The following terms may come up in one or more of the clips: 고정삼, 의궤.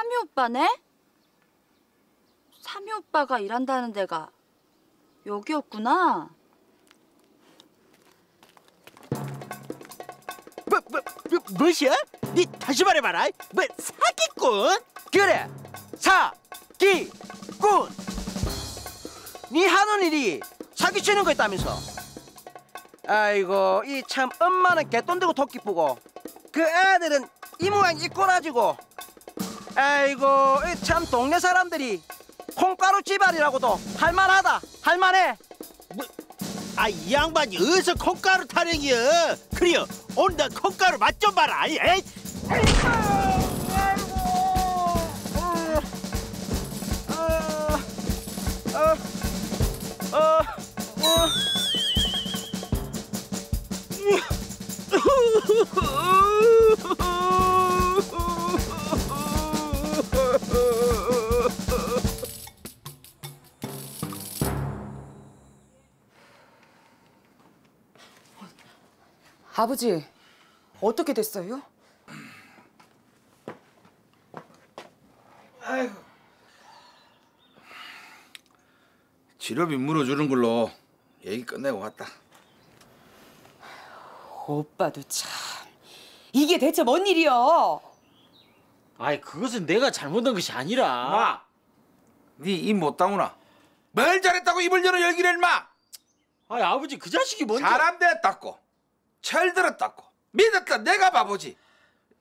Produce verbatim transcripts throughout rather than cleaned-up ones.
삼이 오빠네? 삼이 오빠가 일한다는 데가 여기였구나. 뭐, 뭐, 뭐, 뭐시야? 니 다시 말해봐라. 뭐, 사기꾼? 그래, 사기꾼. 니 하는 일이 사기치는 거 있다면서. 아이고, 이 참 엄마는 개똥되고 토끼 뿌고 그 애들은 이 모양 이꼬나지고, 아이고 이 참 동네 사람들이 콩가루 지발이라고도 할만하다 할만해. 뭐, 아, 이 양반이 어디서 콩가루 타령이여. 그래요, 오늘 나 콩가루 맛 좀 봐라. 에이. 아이고. 어, 어. 아버지, 어떻게 됐어요? 아이고. 치료비 물어주는 걸로 얘기 끝내고 왔다. 오빠도 참, 이게 대체 뭔 일이여? 아이, 그것은 내가 잘못한 것이 아니라. 마, 네 입 못 다무나? 뭘 잘했다고 입을 열어 열기를 마. 아이, 아버지 그 자식이 뭔지. 사람 됐다고, 철 들었다고, 믿었다 내가 바보지.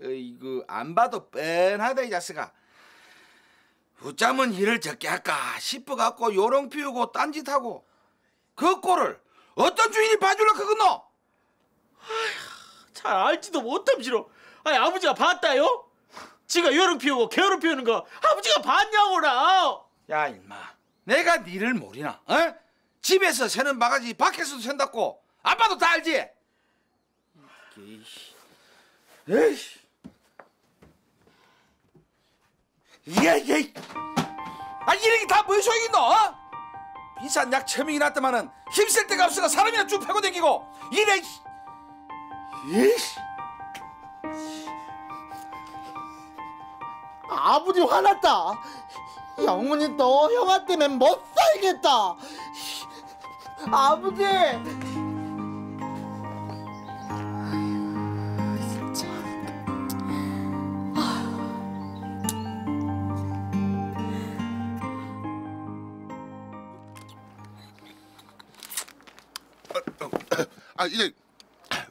이거 안 봐도 뻔하다 이 자식아. 어쩌면 일을 적게 할까 싶어갖고 요령 피우고 딴짓하고 그 꼴을 어떤 주인이 봐줄라 그건노? 잘 알지도 못함시로. 아니, 아버지가 봤다요? 지가 요령 피우고 게으름 피우는 거 아버지가 봤냐고라. 야 인마, 내가 니를 모르나? 어? 집에서 새는 바가지 밖에서도 샌다고 안 봐도 다 알지? 에이. 예, 예. 아, 이런 게 다 뭔 소용이노? 어? 비싼 약 천명이 났더만은 힘쓸 데가 없어서 사람이나 쭉 패고 다니고 이래. 예. 아버지 화났다. 영훈이 너 형아 때문에 못 살겠다. 아버지. 아, 이제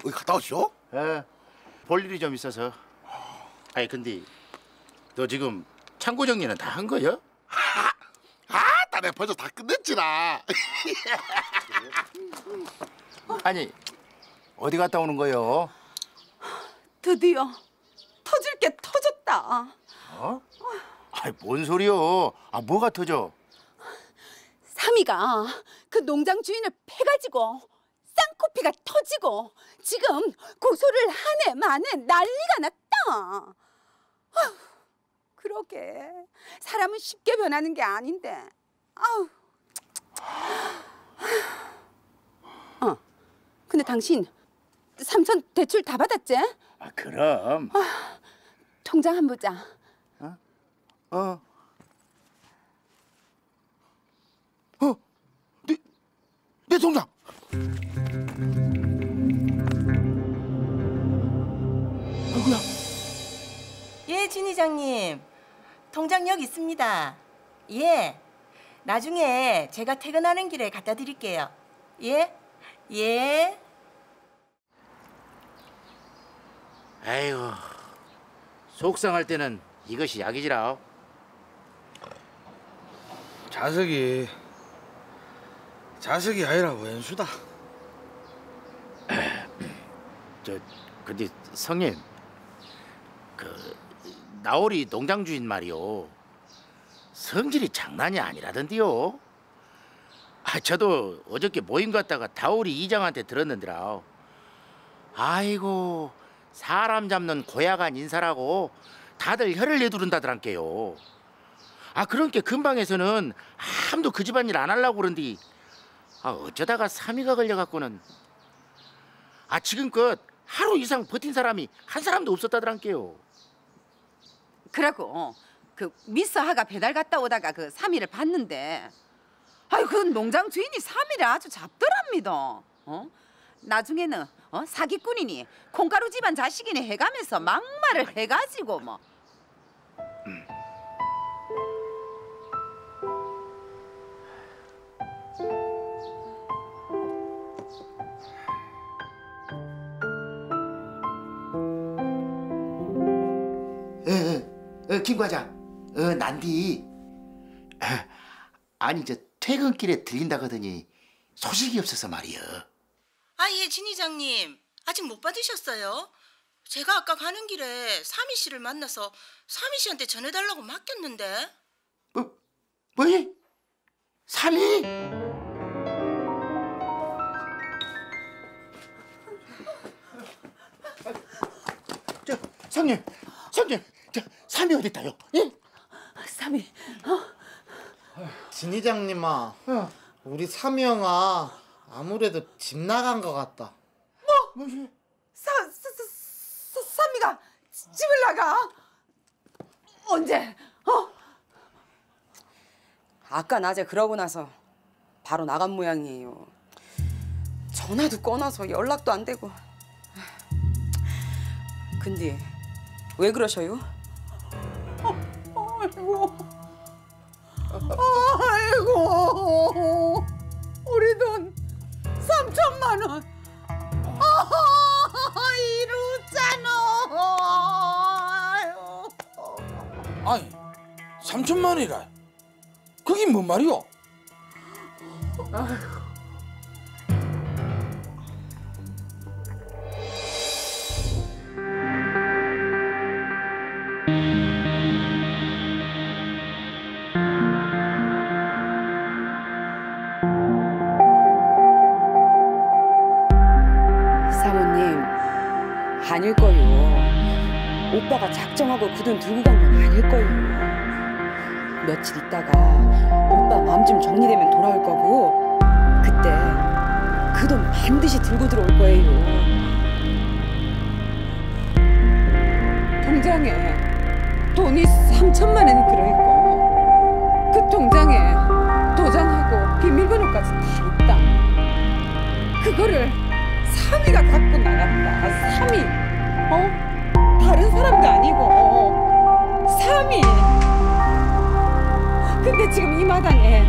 어디 갔다 오시오? 예, 볼 일이 좀 있어서. 아니 근데 너 지금 창고 정리는 다 한 거야? 아따, 내가 벌써 다 끝냈지라. 아니 어디 갔다 오는 거요? 드디어 터질 게 터졌다. 어? 아이, 뭔 소리요? 아, 뭐가 터져? 삼이가 그 농장 주인을 패가지고 쌍코피가 터지고 지금 고소를 한 해 만에 난리가 났다. 아휴, 그러게 사람은 쉽게 변하는 게 아닌데. 아우. 어, 근데 당신 삼천 대출 다 받았지? 아, 그럼. 아, 통장 한 보자. 어? 어. 어, 내, 내 통장. 누구야? 예, 진 이장님. 통장 여기 있습니다. 예. 나중에 제가 퇴근하는 길에 갖다 드릴게요. 예? 예. 아이고, 속상할 때는 이것이 약이지라. 자석이 자석이 아니라 원수다. 저 근데 성님, 그 나오리 농장 주인 말이요, 성질이 장난이 아니라던데요. 아, 저도 어저께 모임 갔다가 다오리 이장한테 들었는데라. 아이고, 사람 잡는 고약한 인사라고 다들 혀를 내두른다더란께요. 아, 그런게 근방에서는 아무도 그 집안일 안 하려고 그런디, 아, 어쩌다가 삼이가 걸려갖고는. 아, 지금껏 하루 이상 버틴 사람이 한 사람도 없었다더란께요. 그러고 그 미스 하가 배달 갔다 오다가 그 삼이를 봤는데, 아유 그 농장 주인이 삼이를 아주 잡더랍니다. 어? 나중에는 어? 사기꾼이니 콩가루 집안 자식이니 해가면서 막말을 해가지고 뭐. 음. 김 과장, 어, 난디. 아니, 저 퇴근길에 들린다거더니 소식이 없어서 말이여. 아, 예, 진 이장님. 아직 못 받으셨어요? 제가 아까 가는 길에 삼이 씨를 만나서 삼이 씨한테 전해달라고 맡겼는데. 뭐, 뭐니? 삼이? 저, 성님, 성님. 삼이 어디 있다요? 예? 삼이. 어? 진이장님아, 어. 우리 삼이 형아 아무래도 집 나간 것 같다. 뭐? 뭐지? 사, 사, 사, 삼이가 집을 나가? 언제? 어? 아까 낮에 그러고 나서 바로 나간 모양이에요. 전화도 꺼놔서 연락도 안 되고. 근데 왜 그러셔요? 아이고, 아이고, 우리 돈 삼천만 원. 아, 이루잖아. 아이고. 아니, 삼천만 원이라. 그게 뭔 말이오? 아이고. 아닐 거요. 오빠가 작정하고 그 돈 들고 간 건 아닐 거요. 며칠 있다가 오빠 마음 좀 정리되면 돌아올 거고, 그때 그 돈 반드시 들고 들어올 거예요. 통장에 돈이 삼천만 원이 들어있고, 그 통장에 도장하고 비밀번호까지 다 있다. 그거를 삼이가 갖고 나갔다. 삼이. 어? 다른 사람도 아니고 삼이. 근데 지금 이 마당에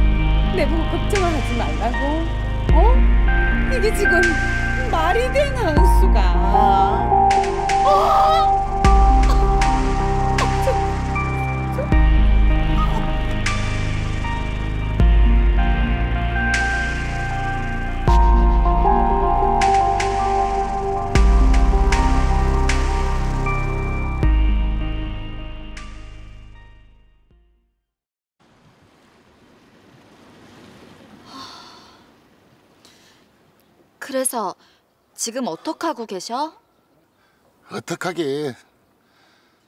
내 보고 걱정을 하지 말라고? 어? 이게 지금 말이 되나, 은수가? 어? 어? 저, 저, 어. 그래서 지금 어떡하고 계셔? 어떡하게.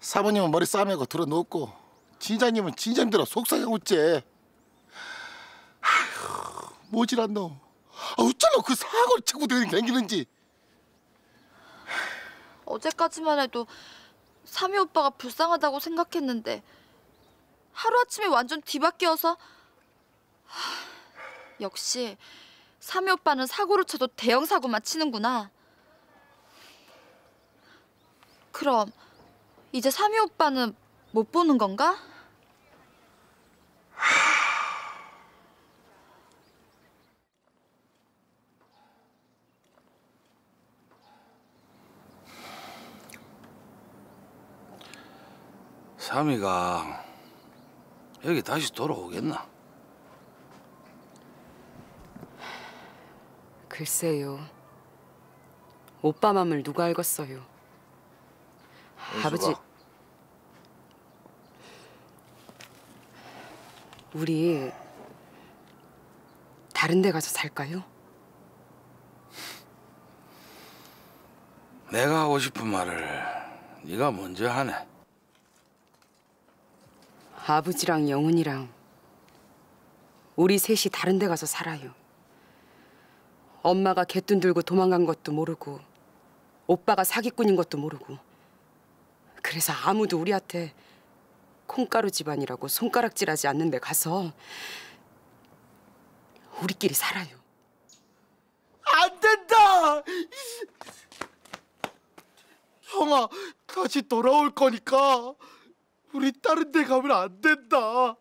사모님은 머리 싸매고 들어놓고, 진장님은 진장님대로 속상하고 있지. 아휴, 모질한 놈. 아, 어쩌면 그 사고를 치고 다니는지. 어제까지만 해도 삼이 오빠가 불쌍하다고 생각했는데 하루아침에 완전 뒤바뀌어서. 역시 삼이 오빠는 사고를 쳐도 대형 사고만 치는구나. 그럼 이제 삼이 오빠는 못 보는 건가? 삼이가 여기 다시 돌아오겠나? 글쎄요. 오빠 맘을 누가 알겠어요. 아버지, 우리 다른 데 가서 살까요? 내가 하고 싶은 말을 네가 먼저 하네. 아버지랑 영훈이랑 우리 셋이 다른 데 가서 살아요. 엄마가 갯돈 들고 도망간 것도 모르고, 오빠가 사기꾼인 것도 모르고. 그래서 아무도 우리한테 콩가루 집안이라고 손가락질하지 않는 데 가서 우리끼리 살아요. 안 된다! 형아, 다시 돌아올 거니까 우리 다른 데 가면 안 된다.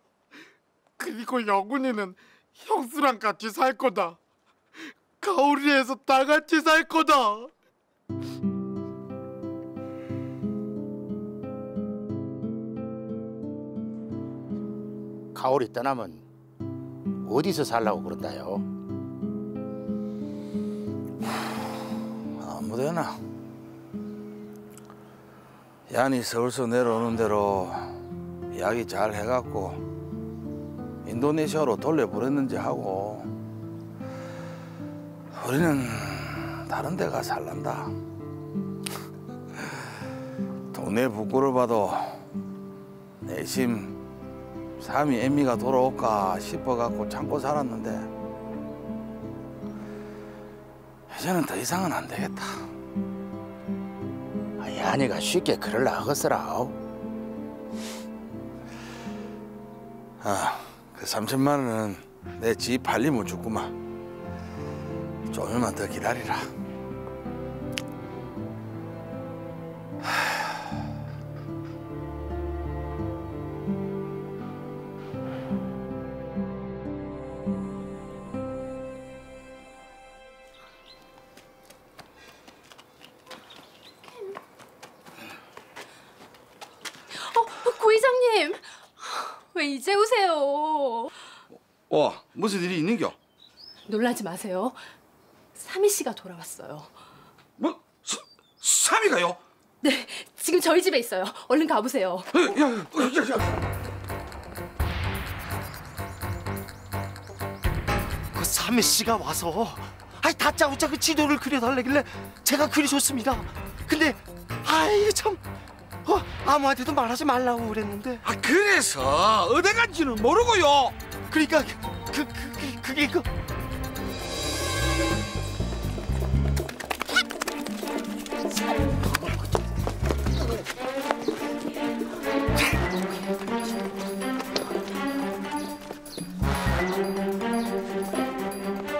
그리고 영훈이는 형수랑 같이 살 거다. 가오리에서 다 같이 살 거다. 가오리 떠나면 어디서 살라고 그런다요? 아무데나. 얀이 서울서 내려오는 대로 이야기 잘 해갖고 인도네시아로 돌려보냈는지 하고 우리는 다른 데가 살란다. 돈에 부끄러 봐도 내심 삼이 애미가 돌아올까 싶어갖고 참고 살았는데 이제는 더 이상은 안 되겠다. 얀이가 쉽게 그럴라 하겠어라. 아, 그 삼천만 원은 내 집 팔리면 죽구만. 조금만 더 기다리라. 어, 고 이장님! 왜 이제 오세요? 와, 무슨 일이 있는겨? 놀라지 마세요. 삼이 씨가 돌아왔어요. 뭐? 사, 삼이가요? 네, 지금 저희 집에 있어요. 얼른 가보세요. 야, 야, 야, 야. 그 삼이 씨가 와서 아이 다짜고짜 그 지도를 그려달라길래 제가 그려줬습니다. 근데 아이 참 어, 아무한테도 말하지 말라고 그랬는데. 아 그래서 어디 간지는 모르고요. 그러니까 그, 그, 그 그게 그.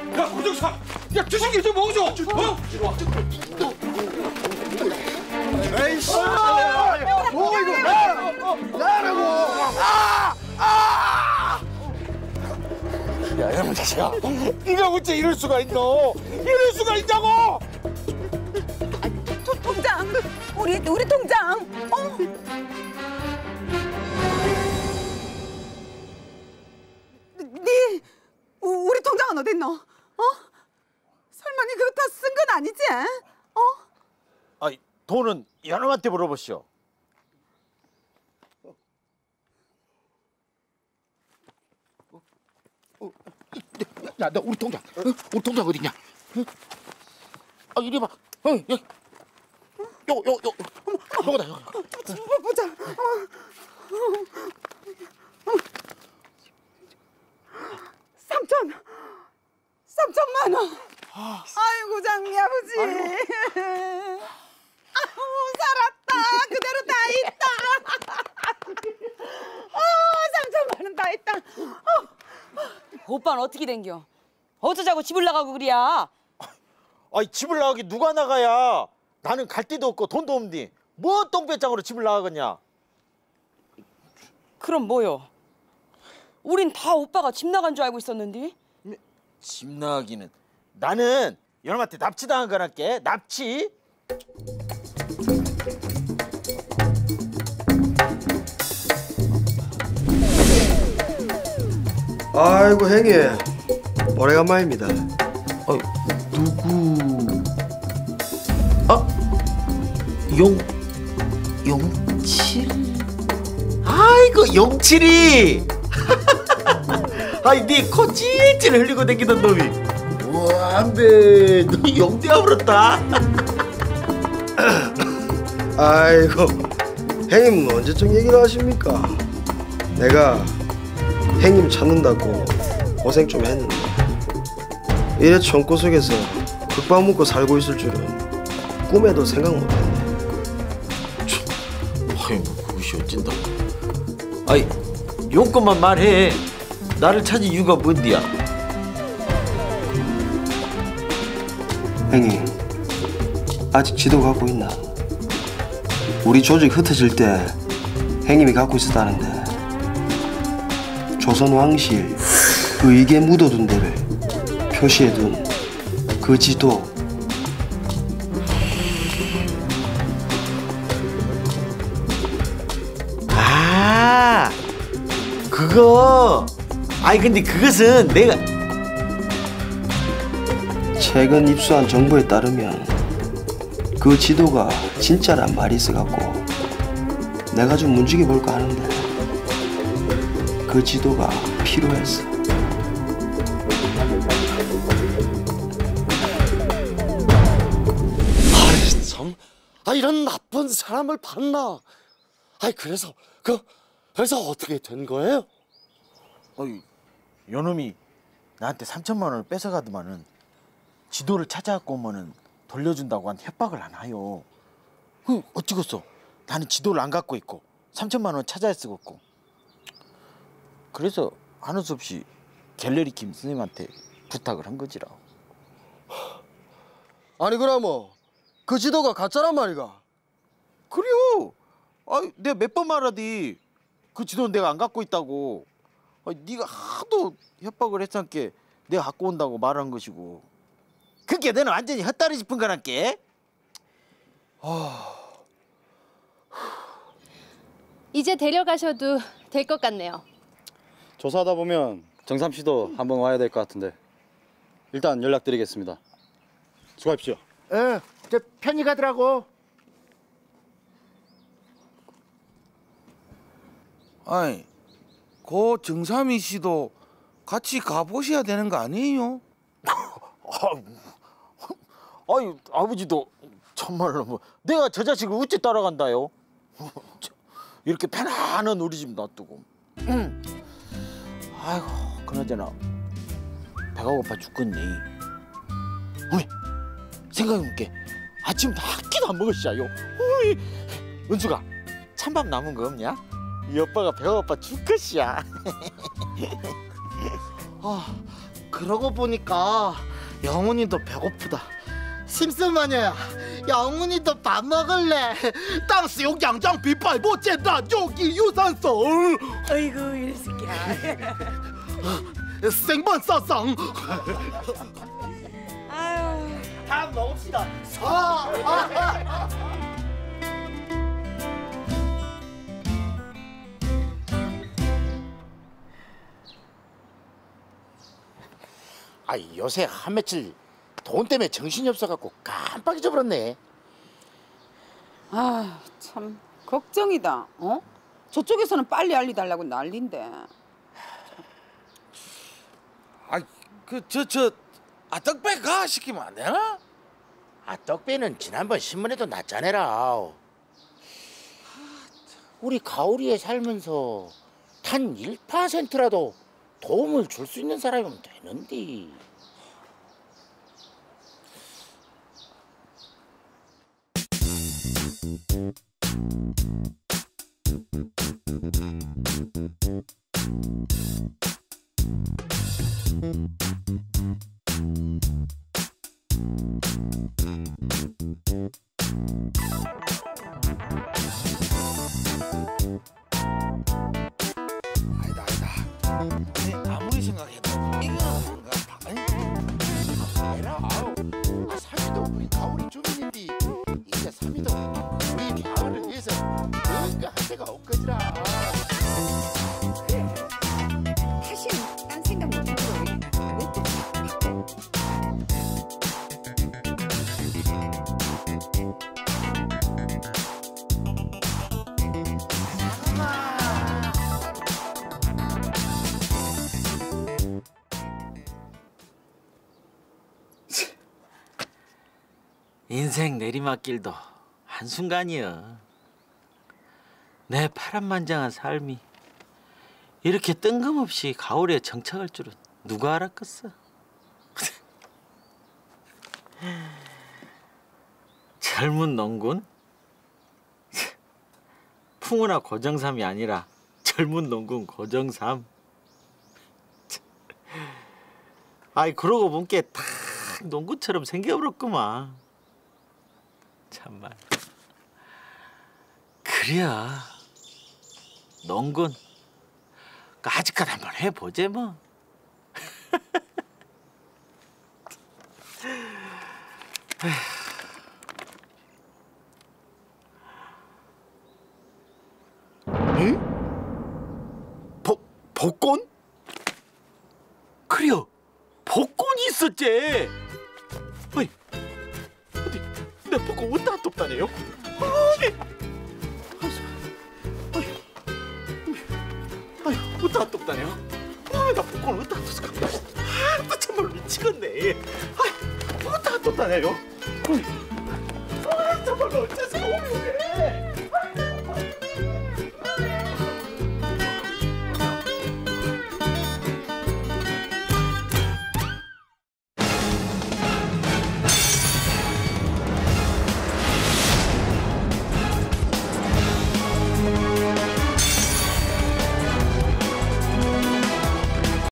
야, 고정삼! 야, 주신 게 좀 먹어줘! 어? 이리 와. 에이씨! 뭐 이거 나! 나라고! 아! 아! 야, 이놈의 자식아. 네가 어째 이럴 수가 있노? 이럴 수가 있다고! 통장! 우리, 우리 통장! 어? 네, 우리 통장은 어딨노? 어? 설마 니 그거 다 쓴 건 아니지? 어? 아이, 돈은 여러한테 물어보시오. 어, 어, 어. 야, 나 우리 통장! 어? 우리 통장 어딨냐? 어? 아, 이리 봐! 어, 여기! 요, 요, 요. 어머, 요거다, 요거. 어, 보자. 삼천. 삼천만 원. 아. 아이고, 장미 아버지. 아이고. 아우, 살았다. 그대로 다 있다. 아, 삼천만 원 다 있다. 어. 오빠는 어떻게 된겨? 어쩌자고 집을 나가고 그래야. 아이, 집을 나가기 누가 나가야. 나는 갈 데도 없고 돈도 없니? 뭐 똥배짱으로 집을 나가겠냐? 그럼 뭐요? 우린 다 오빠가 집 나간 줄 알고 있었는데? 집 나가기는. 나는 여러분한테 납치당한 거랄게. 납치. 아이고 행예. 오래간만입니다. 어, 누구? 아? 용, 용칠? 아이고 용칠이! 아이 네 코 찔찔 흘리고 다니던 놈이. 우와 안돼 너 용대야 버렸다. 아이고 형님 언제쯤 얘기를 하십니까? 내가 형님 찾는다고 고생 좀 했는데 이래 총구석에서 국밥 먹고 살고 있을 줄은 꿈에도 생각 못했네. 아이 뭐 그것이 어쩐다. 아이, 요것만 말해. 나를 찾은 이유가 뭔데야? 형님, 아직 지도 갖고 있나? 우리 조직 흩어질 때 형님이 갖고 있었다는데, 조선 왕실 의궤 묻어둔 데를 표시해둔 그 지도. 아, 그거. 아니 근데 그것은 내가 최근 입수한 정보에 따르면 그 지도가 진짜란 말이 있어갖고 내가 좀 문지기 볼까 하는데 그 지도가 필요했어. 아이 참, 아 이런 나쁜 사람을 봤나? 아이 그래서 그 그래서 어떻게 된 거예요? 어이. 요놈이 나한테 삼천만 원을 뺏어가더만은 지도를 찾아갖고 오면은 돌려준다고 한 협박을 안 하요. 그 어찌겠어? 나는 지도를 안 갖고 있고 삼천만 원 찾아야 쓰겠고. 그래서 하는 수 없이 갤러리 김 선생님한테 부탁을 한 거지라. 아니 그러면 그 지도가 가짜란 말이가? 그래요. 아이 내가 몇 번 말하디. 그 지도는 내가 안 갖고 있다고. 네가 하도 협박을 했으니까 내가 갖고 온다고 말한 것이고. 그게 내는 완전히 헛다리 짚은 거란께. 아... 이제 데려가셔도 될 것 같네요. 조사하다 보면 정삼 씨도 한번 와야 될 것 같은데 일단 연락드리겠습니다. 수고하십시오. 어, 저 편히 가더라고. 아이. 고 정삼이 씨도 같이 가보셔야 되는 거 아니에요? 아니, 아버지도 참말로 뭐 내가 저 자식을 어찌 따라간다요? 이렇게 편안한 우리 집 놔두고. 아이고, 그나저나 배가 고파 죽겠니? 우리 생각해볼게. 아침 한 끼도 안 먹었어요. 우리 은수가 찬밥 남은 거 없냐? 이 오빠가 배고파 죽겠이야. 아, 그러고 보니까 영훈이도 배고프다. 심슨 마녀야, 영훈이도 밥 먹을래? 땅스 용양장 비파이 못젠다 여기 유산소. 아이고 이럴 새끼야. 생번사상. 아유, 다 먹읍시다. 서. 아 요새 한 며칠 돈 때문에 정신이 없어갖고 깜빡 잊어버렸네. 아 참 걱정이다. 어? 저쪽에서는 빨리 알리달라고 난린데. 아 그 저 저 아 떡배 가 시키면 안 되나? 아 떡배는 지난번 신문에도 났잖아라. 아, 우리 가오리에 살면서 단 일 퍼센트라도 도움을 줄 수 있는 사람이면 되는데. 아니다 아니다. 아무리 생각해도 이건 뭔가 다아니라. 아 삼이도 우리 가오리 주민인데 이제 삼이도 우리 가을을 위해서 뭔가 할 데가 없거지라. 사실 딴 생각 못하고 인생 내리막길도 한순간이여. 내 파란만장한 삶이 이렇게 뜬금없이 가오리에 정착할 줄은 누가 알았겠어. 젊은 농군? 풍우나 고정삼이 아니라 젊은 농군 고정삼. 아이 그러고 본게 다 농구처럼 생겨버렸구만. 참말. 그래야 농군 아직까지 한번 해보재 뭐. 응? 보, 복권? 그래요, 복권이 있었지. 어이, 어디 내 복권 어디다 뒀다네요? 어디다 뒀다네요? 아, 나 복권 어디다 뒀을까? 아, 나 정말 미치겠네. 아, 어디다 뒀다네요? 아, 정말로 어째서?